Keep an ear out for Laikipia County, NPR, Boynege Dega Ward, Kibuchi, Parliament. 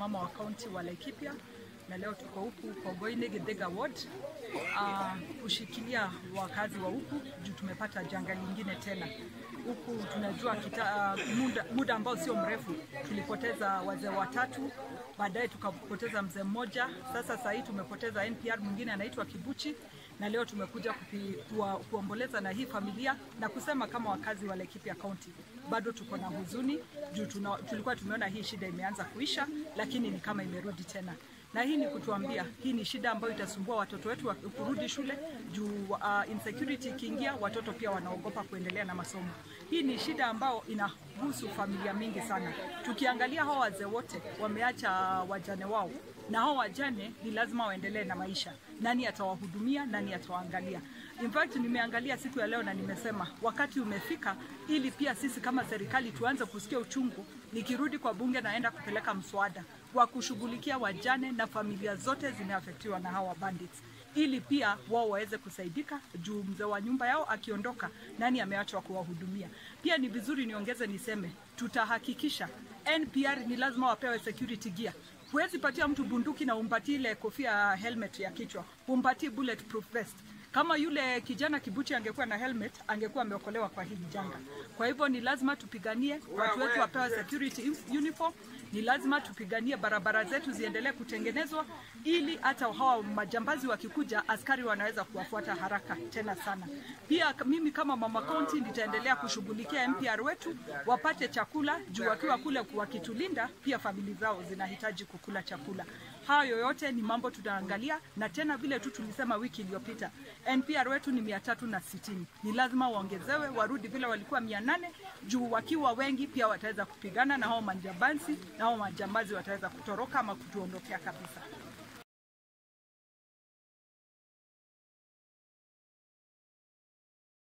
mama wa kaunti wa Laikipia, na leo tuko huku kwa Boynege Dega Ward kushikilia wakazi wa huku juu tumepata janga lingine tena. Huku tunajua muda ambao sio mrefu tulipoteza wazee watatu, baadaye tukapoteza mzee mmoja, sasa hii tumepoteza NPR mwingine anaitwa Kibuchi, na leo tumekuja kuomboleza na hii familia na kusema kama wakazi wa Laikipia County bado tuko na huzuni juu tulikuwa tumeona hii shida imeanza kuisha, lakini ni kama imerudi tena. Na hii ni kutuambia, hii ni shida ambayo itasumbua watoto wetu kurudi shule juu insecurity ikiingia watoto pia wanaogopa kuendelea na masomo. Hii ni shida ambayo inahusu familia mingi sana. Tukiangalia hao wazee wote wameacha wajane wao, na hao wajane ni lazima waendelee na maisha. Nani atawahudumia? Nani atawaangalia? In fact, nimeangalia siku ya leo na nimesema wakati umefika ili pia sisi kama serikali tuanze kusikia uchungu. Nikirudi kwa bunge naenda kupeleka mswada wa kushughulikia wajane na familia zote zimeaffectiwa na hawa bandits, ili pia wao waweze kusaidika juu mzee wa nyumba yao akiondoka, nani ameachwa kuwahudumia? Pia ni vizuri niongeze niseme tutahakikisha NPR ni lazima wapewe security gear. Huwezi patia mtu bunduki na umpatie ile kofia helmet ya kichwa, umpatie bulletproof vest. Kama yule kijana Kibuchi angekuwa na helmet, angekuwa ameokolewa kwa hili janga. Kwa hivyo ni lazima tupiganie watu wetu wapewe security uniform, ni lazima tupiganie barabara zetu ziendelee kutengenezwa ili hata hawa majambazi wakikuja askari wanaweza kuwafuata haraka tena sana. Pia mimi kama mama county nitaendelea kushughulikia NPR wetu wapate chakula juu wakiwa kule wakitulinda pia familia zao zinahitaji kukula chakula. Hayo yote ni mambo tutaangalia, na tena vile tu tulisema wiki iliyopita NPR wetu ni 360. Ni lazima waongezewe warudi vile walikuwa 800 juu wakiwa wengi pia wataweza kupigana na hao majambazi wataweza kutoroka ama kutuondokea kabisa.